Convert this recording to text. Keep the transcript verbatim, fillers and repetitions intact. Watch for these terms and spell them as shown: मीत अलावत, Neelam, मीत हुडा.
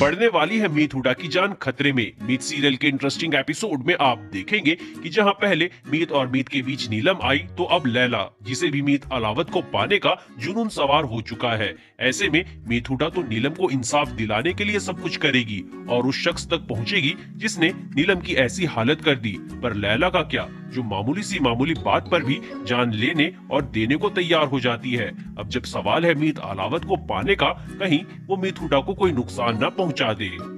बढ़ने वाली है मीत हुडा की जान खतरे में। मीत सीरियल के इंटरेस्टिंग एपिसोड में आप देखेंगे कि जहां पहले मीत और मीत के बीच नीलम आई, तो अब लैला, जिसे भी मीत अलावत को पाने का जुनून सवार हो चुका है। ऐसे में मीत हुडा तो नीलम को इंसाफ दिलाने के लिए सब कुछ करेगी और उस शख्स तक पहुँचेगी जिसने नीलम की ऐसी हालत कर दी। पर लैला का क्या, जो मामूली सी मामूली बात पर भी जान लेने और देने को तैयार हो जाती है। अब जब सवाल है मीत अलावत को पाने का, कहीं वो मीत हुडा को कोई नुकसान न पहुंचा दे।